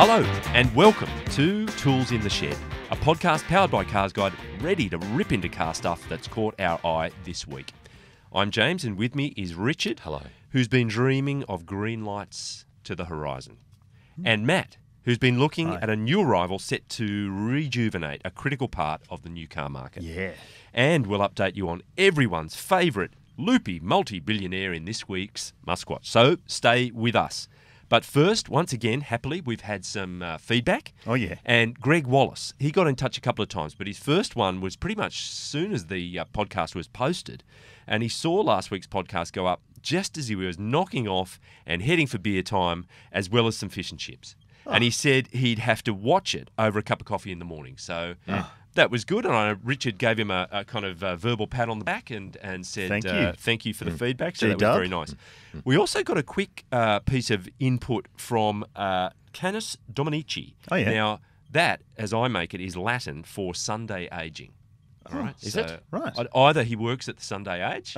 Hello and welcome to Tools in the Shed, a podcast powered by Cars Guide, ready to rip into car stuff that's caught our eye this week. I'm James and with me is Richard, hello, who's been dreaming of green lights to the horizon, and Matt, who's been looking at a new arrival set to rejuvenate a critical part of the new car market. Yeah. And we'll update you on everyone's favourite loopy multi-billionaire in this week's Muskwatch. So stay with us. But first, once again, happily, we've had some feedback. Oh, yeah. And Greg Wallace, he got in touch a couple of times, but his first one was pretty much as soon as the podcast was posted. And he saw last week's podcast go up just as he was knocking off and heading for beer time, as well as some fish and chips. Oh. And he said he'd have to watch it over a cup of coffee in the morning. So that was good. And I know Richard gave him a kind of a verbal pat on the back and said, thank you for the feedback. So that was very nice. We also got a quick piece of input from Canis Dominici. Oh, yeah. Now, that, as I make it, is Latin for Sunday aging. All right. Is it? Right. Either he works at the Sunday Age,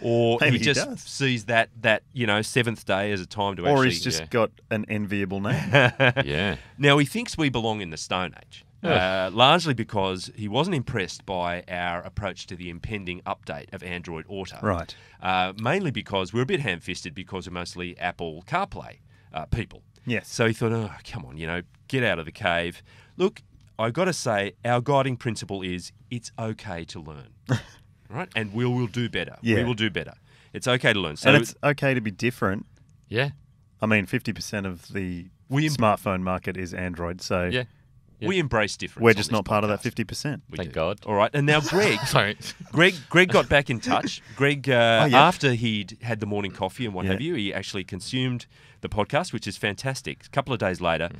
or he just sees that you know, seventh day as a time to or actually... Or he's just got an enviable name. Yeah. Now, he thinks we belong in the Stone Age, largely because he wasn't impressed by our approach to the impending update of Android Auto. Right. Mainly because we're a bit ham-fisted because we're mostly Apple CarPlay people. Yes. So he thought, oh, come on, you know, get out of the cave. Look, I've got to say, our guiding principle is it's okay to learn, right? And we will do better. Yeah. We will do better. It's okay to learn. So and it's okay to be different. Yeah. I mean, 50% of the smartphone market is Android, so... Yeah. Yeah. We embrace difference. We're just not part of that 50%. Thank God. All right. And now Greg. Sorry. Greg got back in touch. Greg, after he'd had the morning coffee and what have you, he actually consumed the podcast, which is fantastic. A couple of days later...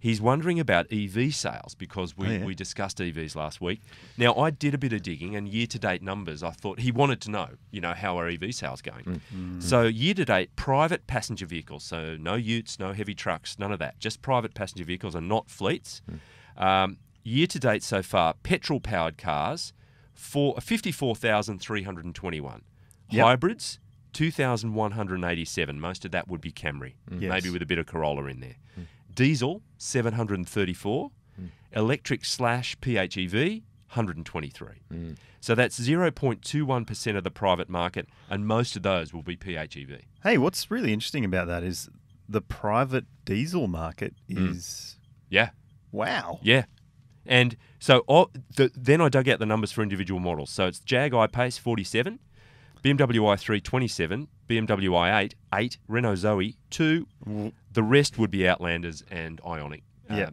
He's wondering about EV sales because we discussed EVs last week. Now, I did a bit of digging and year-to-date numbers, I thought he wanted to know, you know, how are EV sales going? Mm-hmm. So year-to-date, private passenger vehicles, so no utes, no heavy trucks, none of that, just private passenger vehicles and not fleets. Mm. Year-to-date so far, petrol-powered cars, 54,321. Yep. Hybrids, 2,187. Most of that would be Camry, maybe with a bit of Corolla in there. Mm. Diesel, 734. Electric / PHEV, 123. So that's 0.21% of the private market, and most of those will be PHEV. Hey, what's really interesting about that is the private diesel market is... Yeah. Wow. Yeah. And so then I dug out the numbers for individual models. So it's Jag iPace, 47. BMW i3, 27. BMW i8, 8. Renault Zoe, 2. The rest would be Outlanders and Ionic,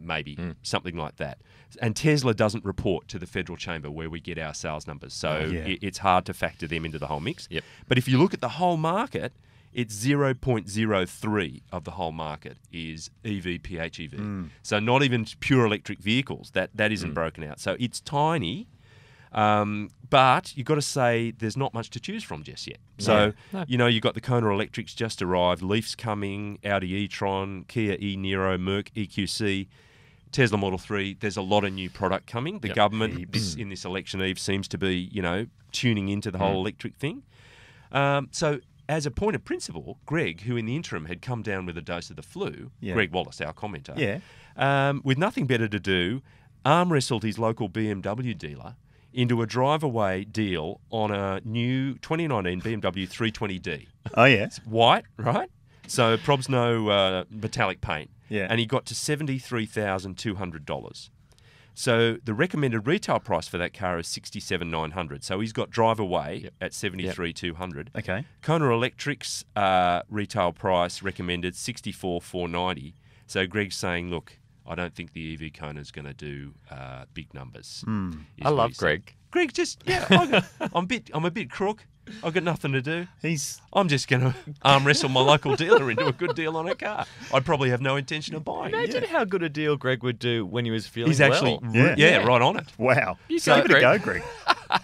maybe, something like that. And Tesla doesn't report to the Federal Chamber where we get our sales numbers, so it's hard to factor them into the whole mix. Yep. But if you look at the whole market, it's 0.03 of the whole market is EV, PHEV. So not even pure electric vehicles. That isn't broken out. So it's tiny. But you've got to say there's not much to choose from just yet. So, you know, you've got the Kona Electrics just arrived, Leaf's coming, Audi e-tron, Kia e-Niro, Merc EQC, Tesla Model 3. There's a lot of new product coming. The government in this election eve seems to be, you know, tuning into the whole electric thing. So as a point of principle, Greg, who in the interim had come down with a dose of the flu, Greg Wallace, our commenter, with nothing better to do, arm wrestled his local BMW dealer into a drive-away deal on a new 2019 BMW 320d. Oh, yeah. It's white, right? So probs no metallic paint. Yeah. And he got to $73,200. So the recommended retail price for that car is $67,900. So he's got drive-away at $73,200. Okay. Kona Electric's retail price recommended $64,490. So Greg's saying, look, I don't think the EV Kona's going to do big numbers. I love Greg. Greg just, I'm a bit crook. I've got nothing to do. I'm just going to arm wrestle my local dealer into a good deal on a car. I probably have no intention of buying. Imagine how good a deal Greg would do when he was feeling right on it. Wow. So give it a go, Greg.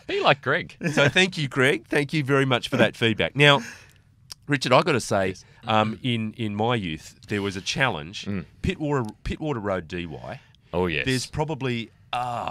Be like Greg. So thank you, Greg. Thank you very much for that feedback. Now, Richard, I've got to say, in my youth, there was a challenge, Pittwater Road DY. Oh, yes. There's probably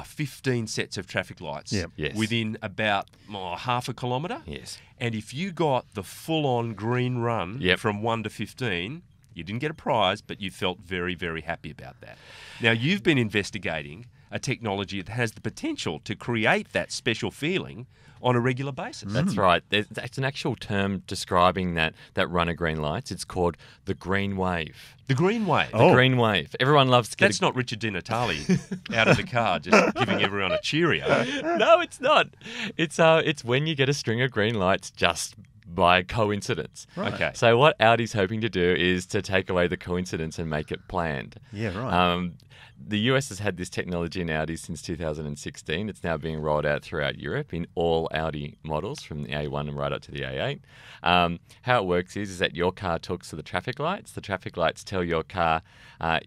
15 sets of traffic lights within about half a kilometre. Yes. And if you got the full-on green run from 1 to 15... You didn't get a prize, but you felt very, very happy about that. Now, you've been investigating a technology that has the potential to create that special feeling on a regular basis. That's right. It's an actual term describing that run of green lights. It's called the Green Wave. The Green Wave. The Green Wave. Everyone loves to get That's not Richard Di Natale out of the car just giving everyone a cheerio. No, it's not. It's when you get a string of green lights just by coincidence. Right. Okay. So what Audi's hoping to do is to take away the coincidence and make it planned. Yeah, right. The US has had this technology in Audi since 2016. It's now being rolled out throughout Europe in all Audi models from the A1 and right up to the A8. How it works is that your car talks to the traffic lights. The traffic lights tell your car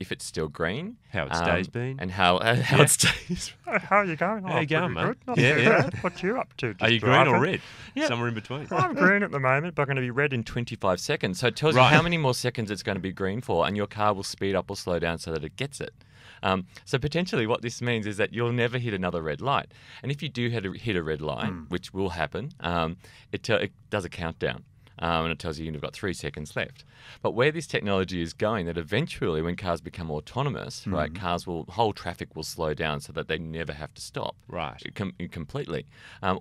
if it's still green. How its day's been. And how yeah. its day's How are you going? How are you going, mate? Yeah. What are you up to? Are you green or red? Yeah. Somewhere in between. I'm green at the moment, but I'm going to be red in 25 seconds. So it tells you how many more seconds it's going to be green for, and your car will speed up or slow down so that it gets it. So potentially what this means is that you'll never hit another red light. And if you do hit a red light, which will happen, it does a countdown. And it tells you you've got 3 seconds left. But where this technology is going, that eventually when cars become autonomous, right, whole traffic will slow down so that they never have to stop. Right. Completely.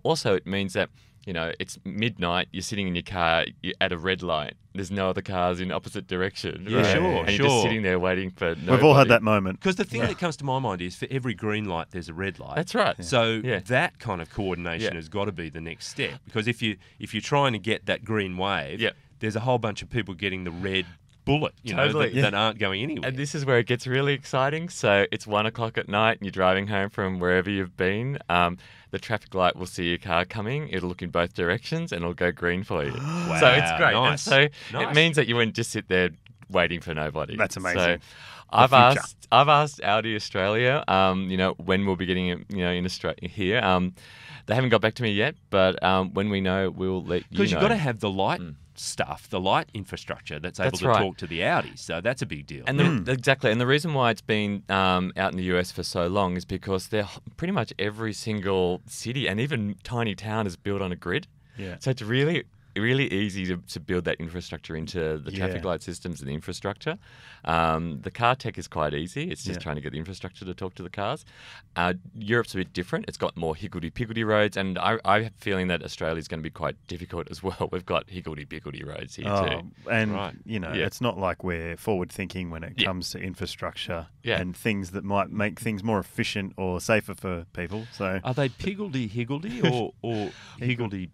Also, it means that, you know, it's midnight, you're sitting in your car, you're at a red light, there's no other cars in opposite direction. Right? Yeah, sure, and you're just sitting there waiting for nobody. We've all had that moment. Because the thing that comes to my mind is for every green light, there's a red light. That's right. Yeah. So that kind of coordination has got to be the next step. Because if you're trying to get that green wave, there's a whole bunch of people getting the red bullet, you know, that aren't going anywhere. And this is where it gets really exciting. So it's 1 o'clock at night and you're driving home from wherever you've been. The traffic light will see your car coming. It'll look in both directions and it'll go green for you. Wow, so it's great. Nice. And so it means that you won't just sit there waiting for nobody. That's amazing. So I've asked Audi Australia, you know, when we'll be getting it, you know, in Australia here. They haven't got back to me yet, but when we know, we'll let you know. Because you've got to have the light stuff, the light infrastructure that's able to talk to the Audi. So that's a big deal. And exactly. And the reason why it's been out in the US for so long is because pretty much every single city and even tiny town is built on a grid. Yeah. So it's really, really easy to build that infrastructure into the traffic light systems and the infrastructure. The car tech is quite easy. It's just trying to get the infrastructure to talk to the cars. Europe's a bit different. It's got more higgledy-piggledy roads, and I have a feeling that Australia's going to be quite difficult as well. We've got higgledy-piggledy roads here too. And, you know, it's not like we're forward-thinking when it comes to infrastructure and things that might make things more efficient or safer for people. So are they piggledy-higgledy or higgledy-piggledy?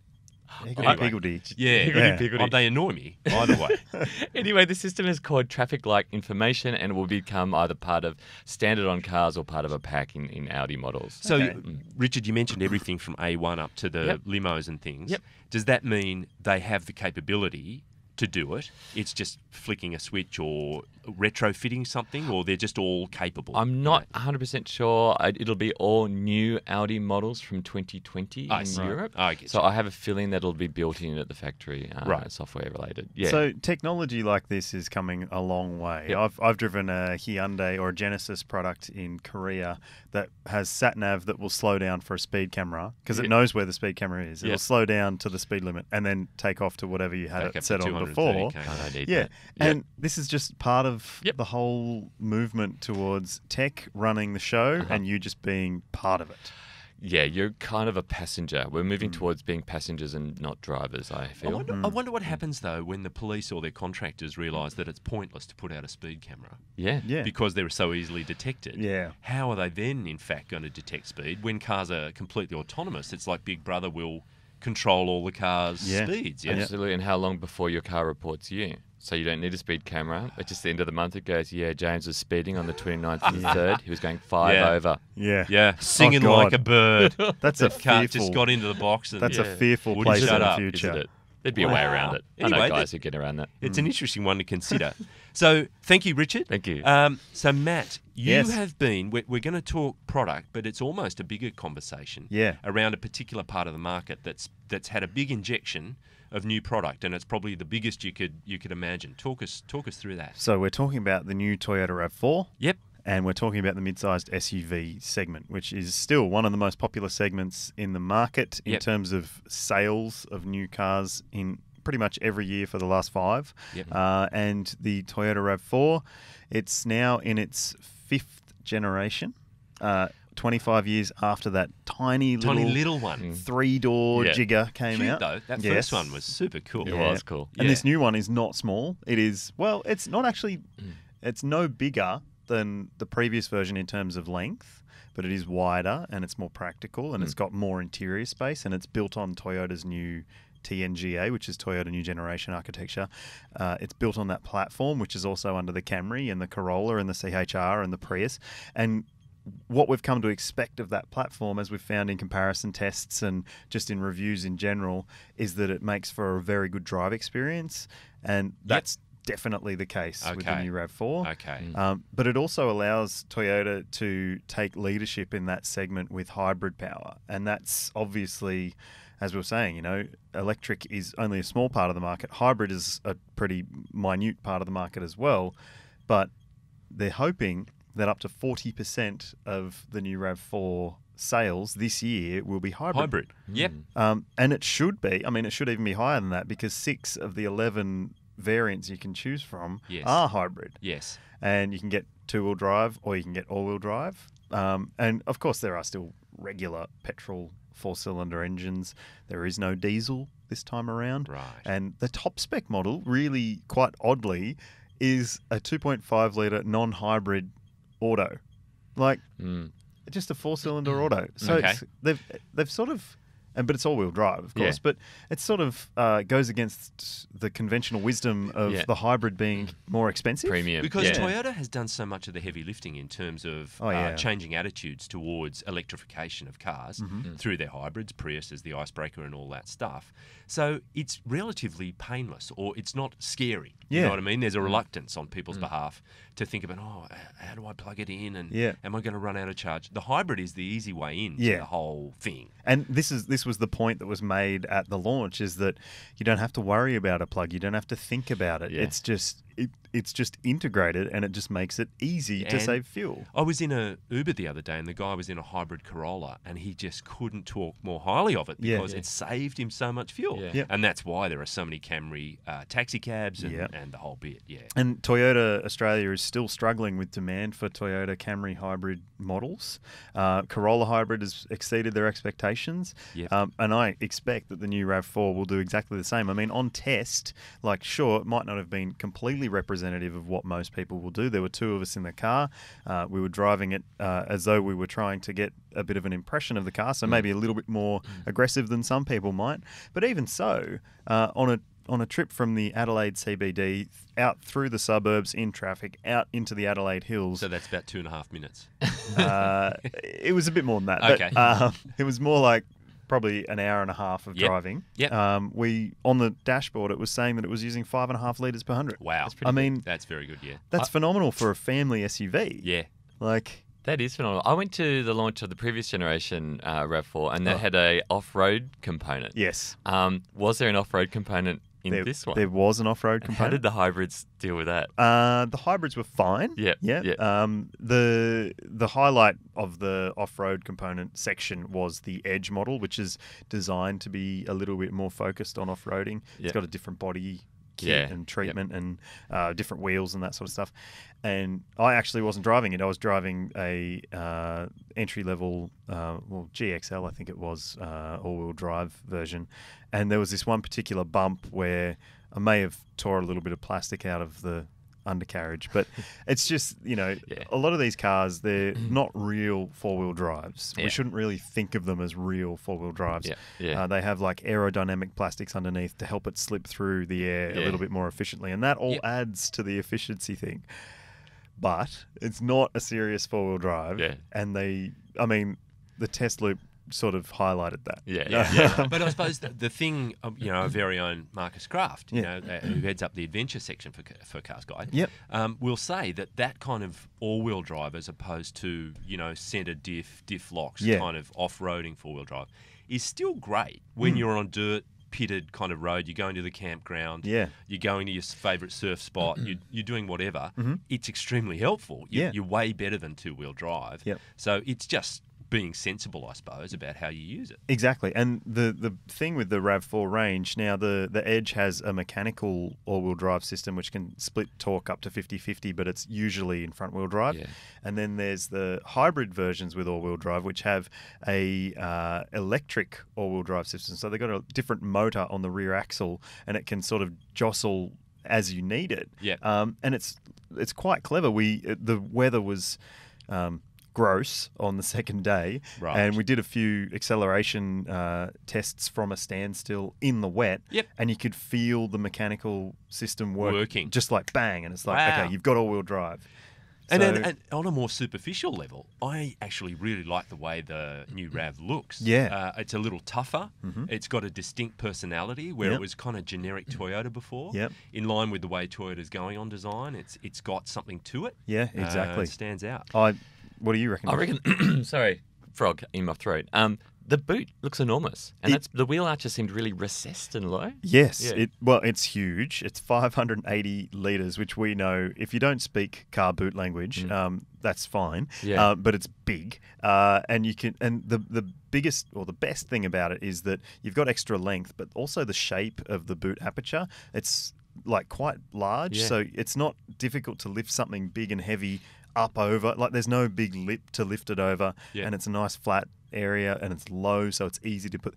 Higgledy-piggledy. Higgledy-piggledy. Oh, they annoy me, either way. Anyway, the system is called traffic light information and will become either part of standard on cars or part of a pack in Audi models. So, Richard, you mentioned everything from A1 up to the limos and things. Yep. Does that mean they have the capability to do it? It's just flicking a switch or retrofitting something, or they're just all capable? I'm not 100% sure. It'll be all new Audi models from 2020 in Europe. So I have a feeling that it'll be built in at the factory, software related. Yeah. So technology like this is coming a long way. Yep. I've driven a Hyundai or a Genesis product in Korea that has sat-nav that will slow down for a speed camera because it knows where the speed camera is. It'll slow down to the speed limit and then take off to whatever you had it set on before. And this is just part of the whole movement towards tech running the show and you just being part of it. Yeah, you're kind of a passenger. We're moving towards being passengers and not drivers, I feel. I wonder what happens, though, when the police or their contractors realise that it's pointless to put out a speed camera. Yeah. Because they're so easily detected. Yeah. How are they then, in fact, going to detect speed? When cars are completely autonomous, it's like Big Brother will control all the car's speeds. Yeah? Absolutely. And how long before your car reports you? So you don't need a speed camera. At just the end of the month, it goes, James was speeding on the 29th and 3rd. He was going 5 over. Yeah. Singing like a bird. That's a fearful... just got into the box. And that's a fearful place in the future. Isn't it? There'd be a way around it. Anyway, I know guys who get around that. It's an interesting one to consider. So thank you, Richard. Thank you. So Matt, you have been, we're going to talk product, but it's almost a bigger conversation around a particular part of the market that's had a big injection of new product, and it's probably the biggest you could imagine. Talk us through that. So we're talking about the new Toyota RAV4. Yep. And we're talking about the mid-sized SUV segment, which is still one of the most popular segments in the market in terms of sales of new cars in pretty much every year for the last 5. Yep. And the Toyota RAV4, it's now in its 5th generation. 25 years after that tiny little one, 3-door Jigger came out. Though. That first one was super cool. It was cool. And this new one is not small. It is, well, it's not actually, it's no bigger than the previous version in terms of length, but it is wider and it's more practical and it's got more interior space and it's built on Toyota's new TNGA, which is Toyota New Generation Architecture. It's built on that platform, which is also under the Camry and the Corolla and the CHR and the Prius. And what we've come to expect of that platform, as we've found in comparison tests and just in reviews in general, is that it makes for a very good drive experience. And that's definitely the case with the new RAV4. Okay. But it also allows Toyota to take leadership in that segment with hybrid power. And that's obviously, as we were saying, you know, electric is only a small part of the market. Hybrid is a pretty minute part of the market as well. But they're hoping that up to 40% of the new RAV4 sales this year will be hybrid. Yep. And it should be. I mean, it should even be higher than that because 6 of the 11 variants you can choose from are hybrid. Yes. And you can get 2-wheel drive or you can get all-wheel drive. And, of course, there are still regular petrol 4-cylinder engines. There is no diesel this time around. Right. And the top-spec model, really quite oddly, is a 2.5-litre non-hybrid auto, like just a 4-cylinder auto. So it's, they've sort of, but it's all-wheel drive, of course. But it sort of goes against the conventional wisdom of the hybrid being more expensive, premium, because Toyota has done so much of the heavy lifting in terms of changing attitudes towards electrification of cars through their hybrids, Prius as the icebreaker, and all that stuff. So it's relatively painless, or it's not scary. You know what I mean? There's a reluctance on people's behalf to think about, oh, how do I plug it in, and am I going to run out of charge? The hybrid is the easy way in to the whole thing. And this was the point that was made at the launch, is that you don't have to worry about a plug. You don't have to think about it. It's just it's just integrated, and it just makes it easy to save fuel. I was in a Uber the other day, and the guy was in a hybrid Corolla, and he just couldn't talk more highly of it because it saved him so much fuel. And that's why there are so many Camry taxi cabs and the whole bit. And Toyota Australia is still struggling with demand for Toyota Camry hybrid models. Corolla hybrid has exceeded their expectations, and I expect that the new RAV4 will do exactly the same. I mean, on test, like, sure, it might not have been completely representative of what most people will do. There were 2 of us in the car. We were driving it as though we were trying to get a bit of an impression of the car, so maybe a little bit more aggressive than some people might. But even so, on a trip from the Adelaide CBD out through the suburbs in traffic, out into the Adelaide Hills. So that's about 2.5 minutes. It was a bit more than that. Okay. But, it was more like probably an hour and a half of driving. We on the dashboard, it was saying that it was using 5.5 litres per 100. Wow. That's pretty good. That's very good, That's phenomenal for a family SUV. Yeah. Like, that is phenomenal. I went to the launch of the previous generation RAV4, and that had a off-road component. Yes. Was there an off-road component in this one? There was an off-road component. How did the hybrids deal with that? The hybrids were fine. The highlight of the off-road component section was the Edge model, which is designed to be a little bit more focused on off-roading. It's got a different body kit and treatment and different wheels and that sort of stuff. And I actually wasn't driving it. I was driving a entry-level, GXL, I think it was, all-wheel drive version. And there was this one particular bump where I may have tore a little bit of plastic out of the undercarriage. But it's just, you know, a lot of these cars, they're not real four-wheel drives. We shouldn't really think of them as real four-wheel drives. They have like aerodynamic plastics underneath to help it slip through the air a little bit more efficiently. And that all adds to the efficiency thing. But it's not a serious four-wheel drive. And I mean, the test loop sort of highlighted that. But I suppose the thing, you know, our very own Marcus Kraft, you know, who heads up the adventure section for Cars Guide, will say that that kind of all-wheel drive, as opposed to, you know, centre diff locks, kind of off-roading four-wheel drive, is still great when you're on dirt, pitted kind of road. You're going to the campground. You're going to your favourite surf spot. You're doing whatever. It's extremely helpful. You're way better than two-wheel drive. So it's just being sensible, I suppose, about how you use it. Exactly. And the thing with the RAV4 range, now the Edge has a mechanical all-wheel drive system which can split torque up to 50-50, but it's usually in front-wheel drive. Yeah. And then there's the hybrid versions with all-wheel drive, which have a electric all-wheel drive system. So they've got a different motor on the rear axle, and it can sort of jostle as you need it. Yeah. And it's quite clever. The weather was... gross on the second day, right, and we did a few acceleration tests from a standstill in the wet, yep, and you could feel the mechanical system working just like bang, and it's like, wow, okay, you've got all-wheel drive. So, and on a more superficial level, I actually really like the way the new RAV looks. Yeah. It's a little tougher. Mm-hmm. It's got a distinct personality where yep, it was kind of generic Toyota before. Yep. In line with the way Toyota's going on design, it's got something to it. Yeah, exactly. It stands out. What do you reckon? I reckon, sorry, frog in my throat. The boot looks enormous, and the wheel arches seemed really recessed and low. Yes, yeah. It's huge. It's 580 litres, which we know, if you don't speak car boot language, that's fine. Yeah. But it's big, and the biggest or the best thing about it is that you've got extra length, but also the shape of the boot aperture. It's like quite large, yeah, so it's not difficult to lift something big and heavy up over, like there's no big lip to lift it over, yeah, and it's a nice flat area and it's low, so it's easy to put.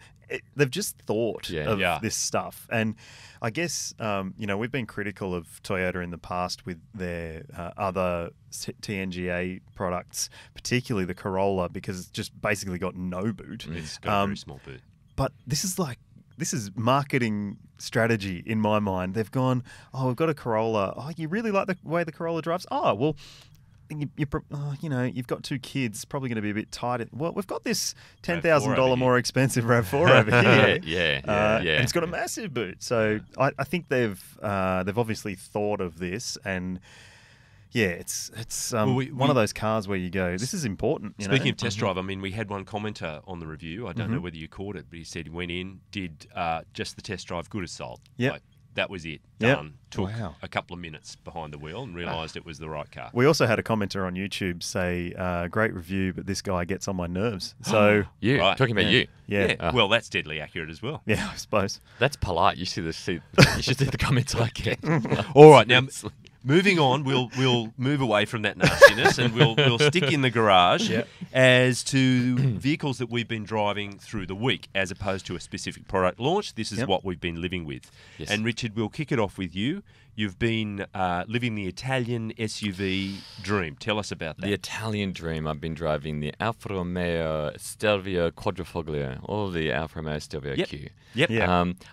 They've just thought of this stuff, and I guess we've been critical of Toyota in the past with their other TNGA products, particularly the Corolla, because it's just basically got no boot. It's got a very small boot. But this is marketing strategy in my mind. They've gone, oh, we've got a Corolla. Oh, you really like the way the Corolla drives? Oh, well, you've got two kids, probably going to be a bit tight. Well, we've got this $10,000 more expensive RAV4 over here. And it's got a massive boot. So I think they've obviously thought of this, and it's one of those cars where you go, this is important. Speaking of test drive, I mean, we had one commenter on the review. I don't know whether you caught it, but he said he went in, did just the test drive, good as sold. Yeah. Like, that was it. Done. Yep. Took a couple of minutes behind the wheel and realised it was the right car. We also had a commenter on YouTube say, great review, but this guy gets on my nerves. So talking about you. Yeah. Well, that's deadly accurate as well. Yeah, I suppose. That's polite. You should see the comments I get. All right, now moving on, we'll move away from that nastiness and we'll stick in the garage as to vehicles that we've been driving through the week as opposed to a specific product launch. This is what we've been living with. Yes. And Richard, we'll kick it off with you. You've been living the Italian SUV dream. Tell us about that. The Italian dream. I've been driving the Alfa Romeo Stelvio Quadrifoglio, or the Alfa Romeo Stelvio Q. Yep.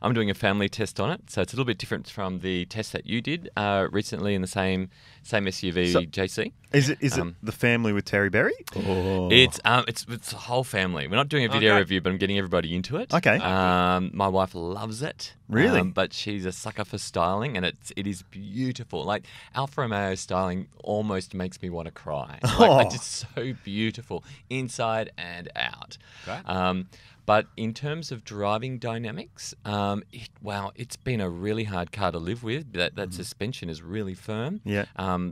I'm doing a family test on it, so it's a little bit different from the test that you did recently in the same SUV, so, JC. Is it the family with Terry Berry? Oh. It's the whole family. We're not doing a video review, but I'm getting everybody into it. Okay. My wife loves it. Really? But she's a sucker for styling, and it is beautiful. Like, Alfa Romeo styling almost makes me want to cry. Like, it's just so beautiful, inside and out. Right. But in terms of driving dynamics, it's been a really hard car to live with. That suspension is really firm. Yeah.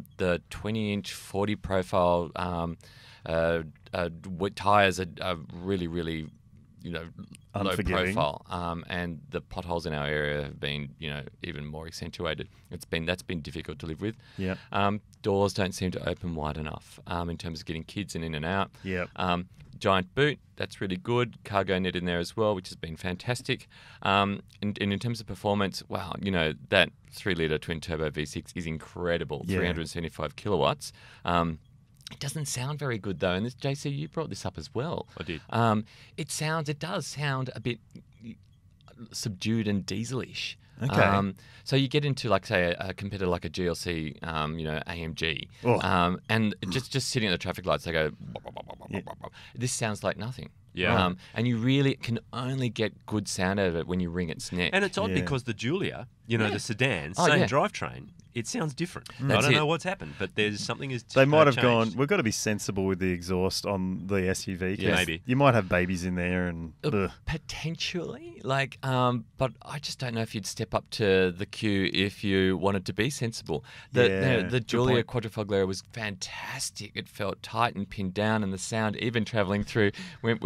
The 20-inch 40 profile tires are really, really, low profile, and the potholes in our area have been, even more accentuated. That's been difficult to live with. Yeah. Doors don't seem to open wide enough in terms of getting kids in and out. Yeah. Giant boot, that's really good. Cargo net in there as well, which has been fantastic. And in terms of performance, wow, that 3-litre twin-turbo V6 is incredible, 375 kilowatts. It doesn't sound very good, though. And JC, you brought this up as well. I did. It does sound a bit subdued and diesel-ish. Okay. So you get into, like, say, a competitor like a GLC, AMG. Oh. And just sitting at the traffic lights, they go, this sounds like nothing. Yeah. And you really can only get good sound out of it when you wring its neck. And it's odd because the Giulia you know, the sedan, same drivetrain. It sounds different. I don't know what's happened, but there's something is. They might have gone, we've got to be sensible with the exhaust on the SUV. Yeah, maybe. You might have babies in there and potentially, like, but I just don't know if you'd step up to the queue if you wanted to be sensible. The Giulia Quadrifoglio was fantastic. It felt tight and pinned down, and the sound, even traveling through,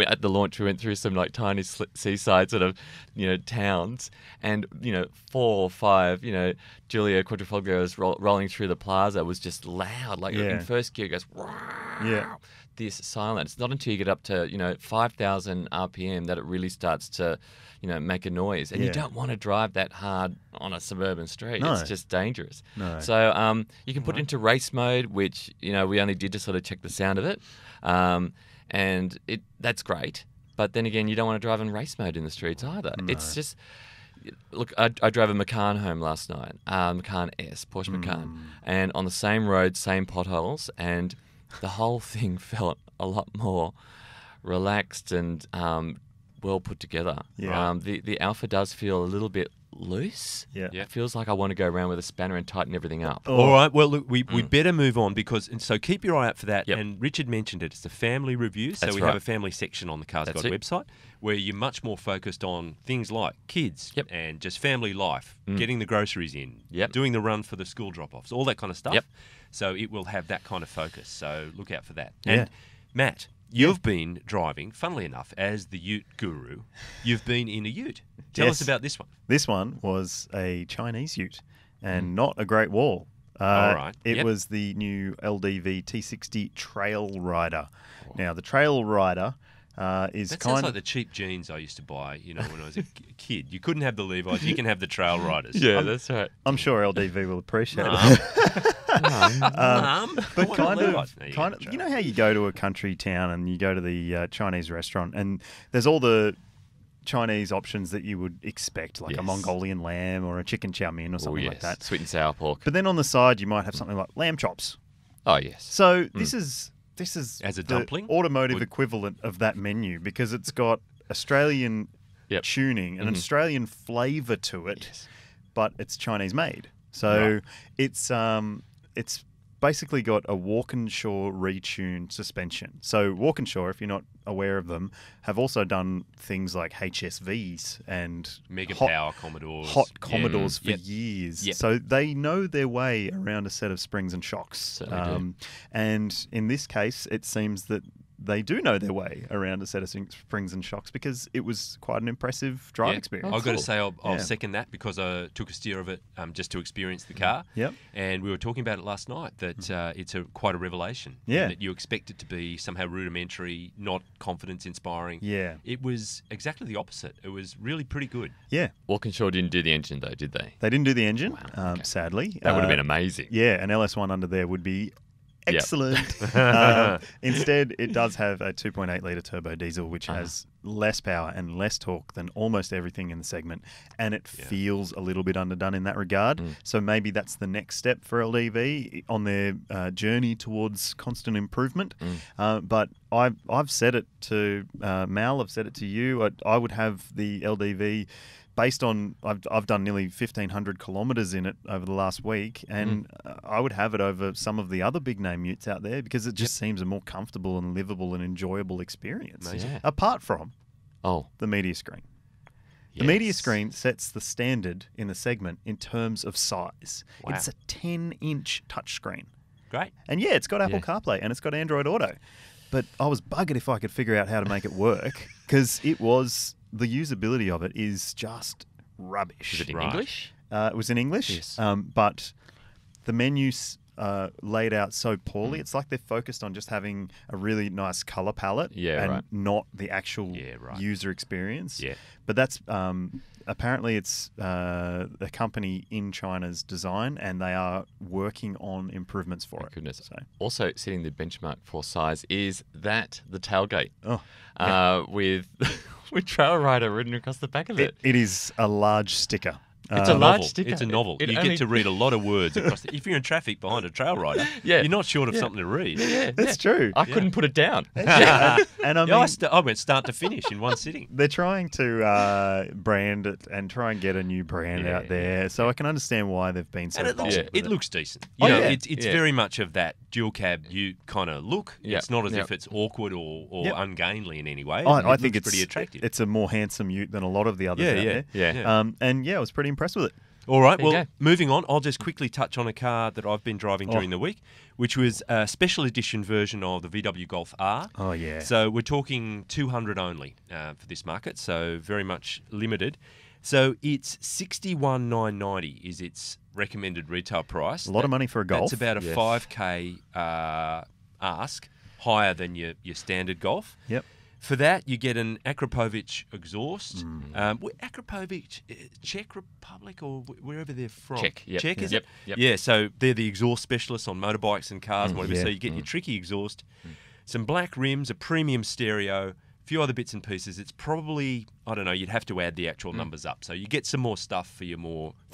at the launch, we went through some like tiny seaside sort of, you know, towns, and you know, 4 or 5, you know, Giulia Quadrifoglio was rolling through the plaza was just loud. Like in first gear, it goes, this silence. It's not until you get up to, you know, 5,000 RPM that it really starts to, you know, make a noise. And you don't want to drive that hard on a suburban street. No. It's just dangerous. No. So you can put it into race mode, which, you know, we only did to sort of check the sound of it. And that's great. But then again, you don't want to drive in race mode in the streets either. No. It's just... Look, I drove a Macan home last night, Macan S, Porsche Macan, and on the same road, same potholes, and the whole thing felt a lot more relaxed and well put together. Yeah. The Alfa does feel a little bit loose. Yeah. It feels like I want to go around with a spanner and tighten everything up. Oh. All right. Well, look, we better move on because, and so keep your eye out for that. Yep. And Richard mentioned it. It's the family review. So we have a family section on the Cars Guide website where you're much more focused on things like kids and just family life, getting the groceries in, doing the run for the school drop-offs, all that kind of stuff. Yep. So it will have that kind of focus. So look out for that. Yeah. And Matt, you've been driving, funnily enough, as the ute guru. You've been in a ute. Tell us about this one. This one was a Chinese ute and not a Great Wall. All right. It was the new LDV T60 Trail Rider. Oh. Now, the Trail Rider... that sounds like the cheap jeans I used to buy, you know, when I was a kid. You couldn't have the Levi's, you can have the Trail Riders. Yeah, that's right. I'm sure LDV will appreciate it. But kind of, you know how you go to a country town and you go to the Chinese restaurant and there's all the Chinese options that you would expect, like a Mongolian lamb or a chicken chow mein or something like that. Sweet and sour pork. But then on the side, you might have something like lamb chops. Oh, yes. So this is as a dumpling, the automotive equivalent of that menu because it's got Australian tuning and an Australian flavour to it, but it's Chinese made. So it's basically got a Walkinshaw retuned suspension. So Walkinshaw, if you're not aware of them, have also done things like HSVs and mega power Commodores, hot Commodores for years. Yep. So they know their way around a set of springs and shocks. And in this case, it seems that they do know their way around a set of springs and shocks because it was quite an impressive drive experience. I've got to say, I'll second that because I took a steer of it just to experience the car. Yep. And we were talking about it last night that it's quite a revelation. Yeah. That you expect it to be somehow rudimentary, not confidence inspiring. Yeah. It was exactly the opposite. It was really pretty good. Yeah. Walkinshaw didn't do the engine though, did they? They didn't do the engine, sadly. That would have been amazing. Yeah, an LS1 under there would be excellent. Yep. Instead, it does have a 2.8 litre turbo diesel, which has less power and less torque than almost everything in the segment. And it feels a little bit underdone in that regard. Mm. So maybe that's the next step for LDV on their journey towards constant improvement. Mm. But I've said it to Mal, I've said it to you. I would have the LDV... Based on, I've done nearly 1,500 kilometres in it over the last week, and I would have it over some of the other big name utes out there because it just seems a more comfortable and livable and enjoyable experience. Yeah. Apart from the media screen. Yes. The media screen sets the standard in the segment in terms of size. Wow. It's a 10-inch touchscreen. Great. And yeah, it's got Apple CarPlay and it's got Android Auto. But I was buggered if I could figure out how to make it work because it was... The usability of it is just rubbish. Is it in English? It was in English, yes. But the menus laid out so poorly. It's like they're focused on just having a really nice colour palette and not the actual user experience. Yeah. But that's apparently it's a company in China's design and they are working on improvements for it. Goodness. So. Also setting the benchmark for size is that the tailgate with... With Trail Rider written across the back of it. It is a large sticker. It's a large sticker. It's a novel. You get to read a lot of words across the, if you're in traffic behind a trail rider, you're not short of something to read. Yeah, that's true. I couldn't put it down. And I mean, I went start to finish in one sitting. They're trying to brand it and try and get a new brand out there. So I can understand why they've been so bold. It looks decent. You know, it's very much of that dual cab ute kind of look. It's not as if it's awkward or ungainly in any way. I think it's pretty attractive. It's a more handsome ute than a lot of the others out there. And I was pretty impressed with it. All right, well, moving on, I'll just quickly touch on a car that I've been driving during the week, which was a special edition version of the VW Golf R. Oh, yeah. So we're talking 200 only for this market, so very much limited. So it's $61,990 is its recommended retail price. A lot of money for a Golf. That's about a 5K ask, higher than your standard Golf. Yep. For that, you get an Akrapovic exhaust. Akrapovic, Czech Republic or wherever they're from. Czech, is it? Yeah, so they're the exhaust specialists on motorbikes and cars and whatever. So you get your tricky exhaust, some black rims, a premium stereo, a few other bits and pieces. It's probably, I don't know, you'd have to add the actual numbers up. So you get some more stuff for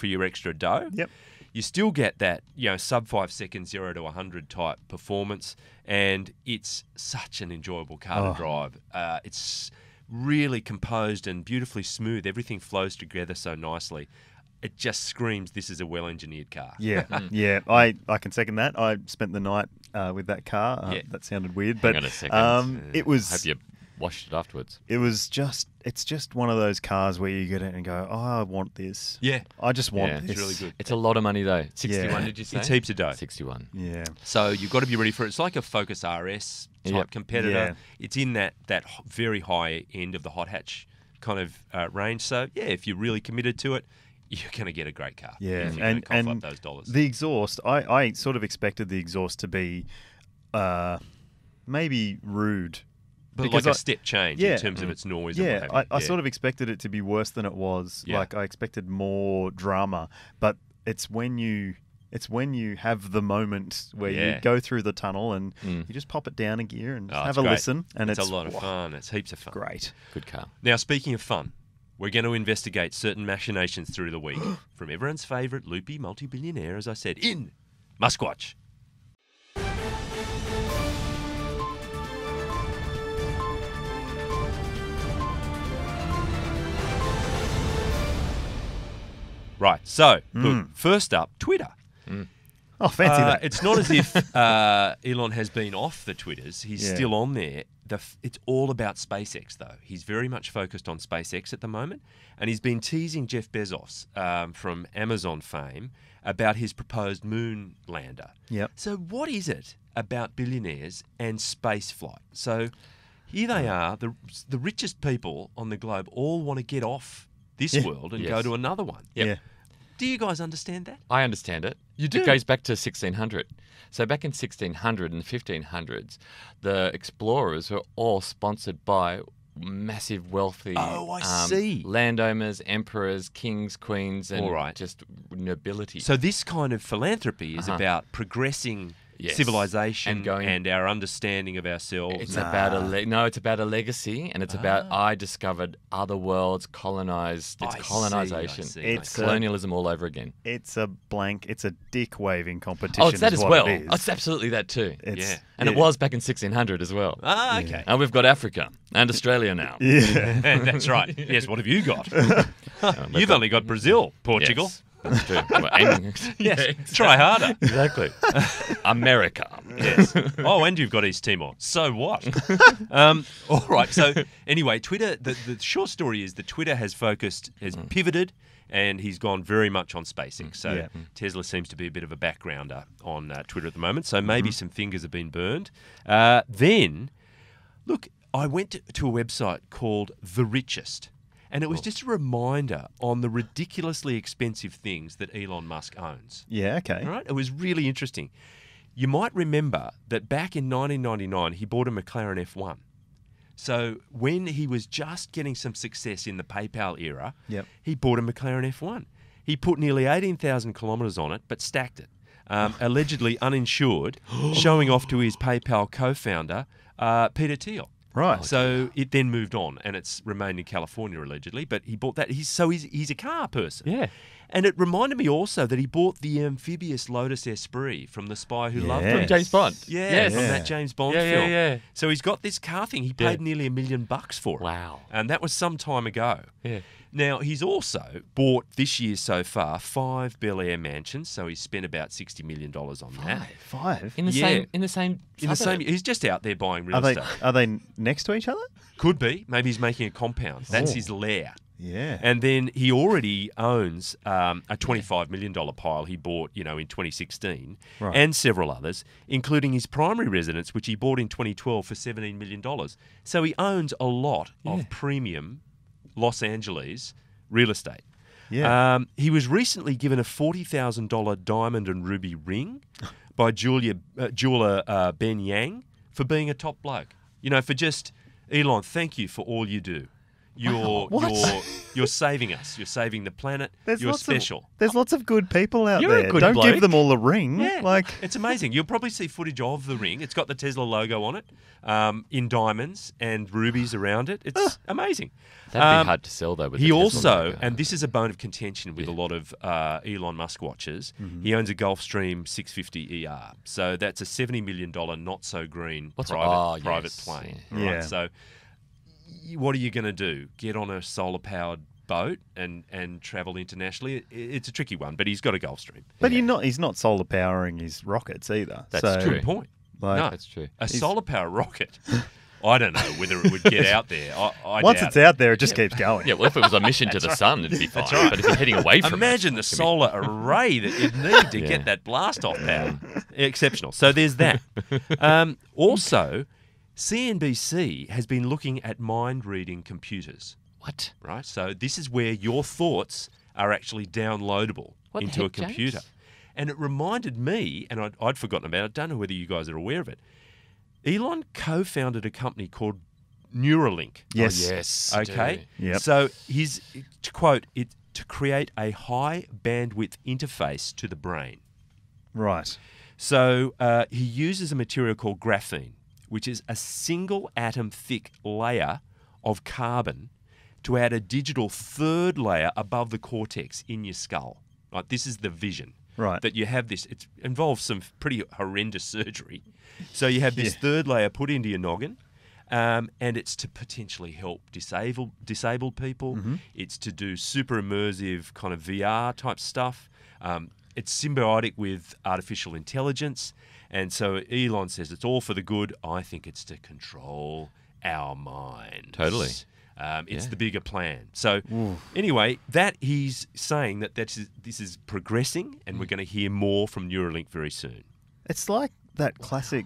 your extra dough. Yep. You still get that, you know, sub 5 second 0 to 100 type performance, and it's such an enjoyable car to drive. It's really composed and beautifully smooth. Everything flows together so nicely. It just screams, this is a well-engineered car. Yeah, I can second that. I spent the night with that car. That sounded weird, but it was. I hope you washed it afterwards. It was just. It's just one of those cars where you get it and go, oh, I want this. Yeah. I just want this. It's really good. It's a lot of money, though. 61, did you say? It's heaps of dough. 61. Yeah. So you've got to be ready for it. It's like a Focus RS type competitor. Yeah. It's in that very high end of the hot hatch kind of range. So, yeah, if you're really committed to it, you're going to get a great car. Yeah. And up those dollars. The exhaust, I sort of expected the exhaust to be maybe rude. But because like a step change in terms of its noise. Yeah, I sort of expected it to be worse than it was. Yeah. Like I expected more drama, but it's when you have the moment where you go through the tunnel and you just pop it down a gear and have a listen. And it's a lot of fun. It's heaps of fun. Great, good car. Now speaking of fun, we're going to investigate certain machinations through the week from everyone's favourite loopy multi-billionaire, as I said, in Muskwatch. Right, so look, first up, Twitter. Oh, fancy that. It's not as if Elon has been off the Twitters. He's still on there. It's all about SpaceX, though. He's very much focused on SpaceX at the moment, and he's been teasing Jeff Bezos from Amazon fame about his proposed moon lander. Yep. So what is it about billionaires and space flight? So here they are, the richest people on the globe all want to get off this world and go to another one. Yep. Yeah. Do you guys understand that? I understand it. You do? It goes back to 1600. So back in 1600 and 1500s, the explorers were all sponsored by massive wealthy landowners, emperors, kings, queens, and just nobility. So this kind of philanthropy is about progressing civilization and our understanding of ourselves. It's about it's about a legacy, and it's about I discovered other worlds, colonized. It's colonization. It's colonialism all over again. It's a blank. It's a dick waving competition. Oh, it's that as well. It's absolutely that too. And it was back in 1600 as well. Ah, okay. And we've got Africa and Australia now. Yeah, that's right. Yes. What have you got? You've only got Brazil, Portugal. Yes. That's true. Try harder. Exactly. America. Yes. Oh, and you've got East Timor. So what? All right. So anyway, Twitter, the short story is that Twitter has pivoted, and he's gone very much on SpaceX. So Tesla seems to be a bit of a backgrounder on Twitter at the moment. So maybe some fingers have been burned. Then, look, I went to a website called The Richest. And it was just a reminder on the ridiculously expensive things that Elon Musk owns. Yeah, okay. Right? It was really interesting. You might remember that back in 1999, he bought a McLaren F1. So when he was just getting some success in the PayPal era, he bought a McLaren F1. He put nearly 18,000 kilometres on it, but stacked it. Allegedly uninsured, showing off to his PayPal co-founder, Peter Thiel. Right. So it then moved on, and it's remained in California, allegedly, but he bought that. He's a car person. Yeah. And it reminded me also that he bought the amphibious Lotus Esprit from The Spy Who Loved Us. From James Bond. Yeah, yes. From that James Bond film. Yeah. So he's got this car thing. He paid nearly $1 million for it. Wow. And that was some time ago. Yeah. Now, he's also bought this year so far 5 Bel Air mansions, so he's spent about $60 million on that. Five? In the same. He's just out there buying real estate. Are they next to each other? Could be. Maybe he's making a compound. That's his lair. Yeah. And then he already owns a $25 million pile he bought, in 2016, and several others, including his primary residence, which he bought in 2012 for $17 million. So he owns a lot of premium Los Angeles real estate. Yeah. He was recently given a $40,000 diamond and ruby ring by Jeweler Ben Yang for being a top bloke. For just, Elon, thank you for all you do. You're saving us. You're saving the planet. You're special. There's lots of good people out there. Don't give them all the ring. Yeah. It's amazing. You'll probably see footage of the ring. It's got the Tesla logo on it, in diamonds and rubies around it. It's amazing. That'd be hard to sell, though. He also, and this is a bone of contention with a lot of Elon Musk watchers, he owns a Gulfstream 650 ER. So that's a $70 million not-so-green private plane. Yeah. Right? So what are you going to do? Get on a solar-powered boat and travel internationally? It's a tricky one, but he's got a Gulfstream. But he's not solar-powering his rockets either. That's true. Good point. No, that's true. A solar-power rocket. I don't know whether it would get out there. Once it's out there, it just keeps going. Yeah, well, if it was a mission to the sun, it'd be fine. That's right. But if you're heading away from imagine the solar array that you'd need to get that blast-off power. Exceptional. So there's that. Also, CNBC has been looking at mind-reading computers. What? Right? So this is where your thoughts are actually downloadable into a computer. James? And it reminded me, and I'd forgotten about it, I don't know whether you guys are aware of it, Elon co-founded a company called Neuralink. Yes. Oh, yes. Okay? Yep. So his, to quote, it's to create a high bandwidth interface to the brain. Right. So he uses a material called graphene, which is a single atom thick layer of carbon to add a digital third layer above the cortex in your skull. Right, this is the vision. Right. That you have this, it involves some pretty horrendous surgery. So you have this third layer put into your noggin, and it's to potentially help disabled people. Mm-hmm. It's to do super immersive kind of VR type stuff. It's symbiotic with artificial intelligence. And so Elon says it's all for the good. I think it's to control our minds. Totally. It's the bigger plan. So anyway, that he's saying that this is progressing, and we're going to hear more from Neuralink very soon. It's like that classic,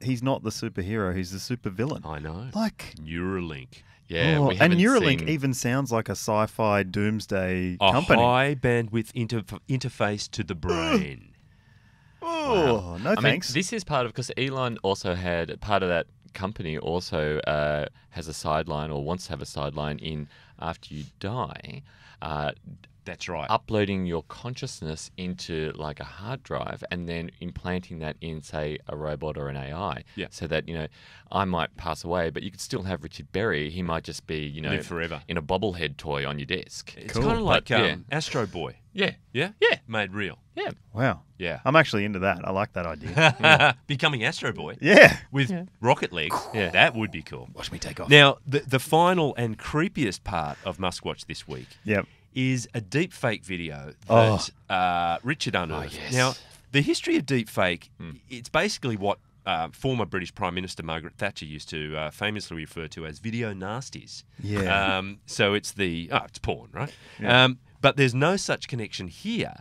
he's not the superhero, he's the supervillain. I know. Like Neuralink. Yeah, and Neuralink even sounds like a sci-fi doomsday company. A high bandwidth interface to the brain. Wow. Oh, no thanks. I mean, this is part of, because Elon also had, part of that company also has a sideline, or wants to have a sideline in after you die. That's right. Uploading your consciousness into like a hard drive and then implanting that in, say, a robot or an AI. Yeah. So that, I might pass away, but you could still have Richard Berry. He might just be, live forever in a bobblehead toy on your desk. It's kind of like Astro Boy. Yeah. Yeah? Yeah. Made real. Yeah. Wow. Yeah. I'm actually into that. I like that idea. Becoming Astro Boy. Yeah. With rocket legs. Yeah. That would be cool. Watch me take off. Now, the final and creepiest part of Muskwatch this week is a deepfake video that Richard unearthed. Oh, yes. Now, the history of deepfake, it's basically what former British Prime Minister Margaret Thatcher used to famously refer to as video nasties. Yeah. So it's it's porn, right? Yeah. But there's no such connection here.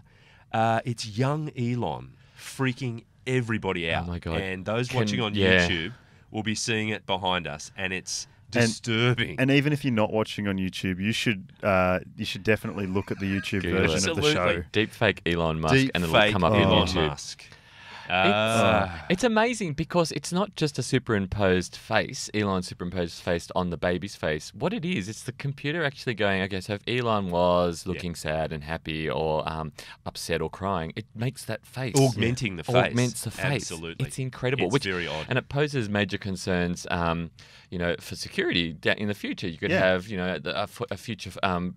It's young Elon freaking everybody out. Oh my God. And those watching on YouTube will be seeing it behind us, and it's disturbing. And even if you're not watching on YouTube, you should definitely look at the YouTube version of the show. Deepfake Elon Musk, and it'll come up on YouTube. It's amazing because it's not just a superimposed face, Elon superimposed face on the baby's face. What it is, it's the computer actually going, okay, so if Elon was looking sad and happy or upset or crying, it makes that face. Augmenting the face. Augments the face. Absolutely. It's incredible. It's very odd. And it poses major concerns, you know, for security in the future. You could have, you know, a future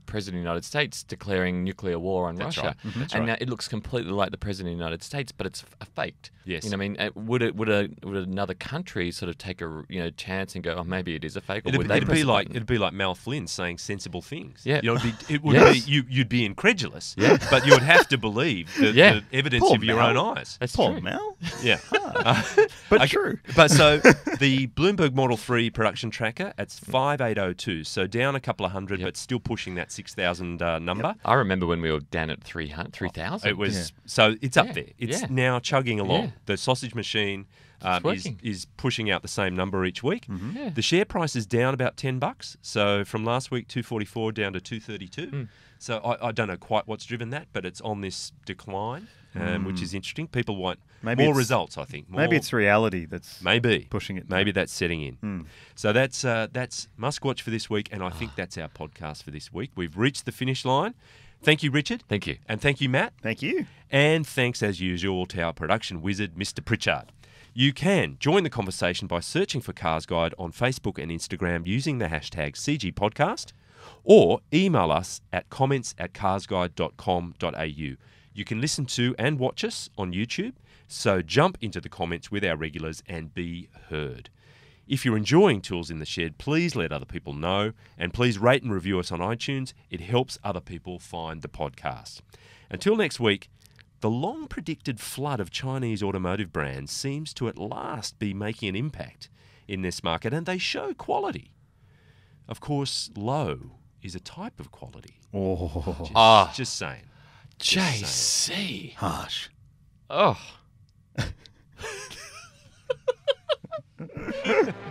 president of the United States declaring nuclear war on Russia. Right. Mm-hmm. And now it looks completely like the president of the United States, but it's faked. Yes. You know, I mean, would another country sort of take a chance and go, oh, maybe it is a fake? Or it'd be like Mal Flynn saying sensible things. Yeah. You know, you'd be incredulous. Yeah. But you would have to believe the evidence of your own eyes. That's true. Poor Mal. Yeah. But true. But so the Bloomberg Model 3 production tracker, it's 5802, so down a couple of hundred, but still pushing that 6,000 number. Yep. I remember when we were down at 3,000. It was so it's up there. It's now chugging along. Yeah. The sausage machine is pushing out the same number each week. Mm-hmm. Yeah. The share price is down about $10. So from last week, 244 down to 232. Mm. So I don't know quite what's driven that, but it's on this decline, which is interesting. People want more results, I think. Maybe it's reality that's pushing it. Maybe that's setting in. Mm. So that's Muskwatch for this week, and I think that's our podcast for this week. We've reached the finish line. Thank you, Richard. Thank you. And thank you, Matt. Thank you. And thanks, as usual, to our production wizard, Mr. Pritchard. You can join the conversation by searching for Cars Guide on Facebook and Instagram using the hashtag CGPodcast, or email us at comments@carsguide.com.au. You can listen to and watch us on YouTube, so jump into the comments with our regulars and be heard. If you're enjoying Tools in the Shed, please let other people know, and please rate and review us on iTunes. It helps other people find the podcast. Until next week, the long-predicted flood of Chinese automotive brands seems to at last be making an impact in this market, and they show quality. Of course, low is a type of quality. Oh. Just saying. JC. Harsh. Oh. Ha, ha, ha.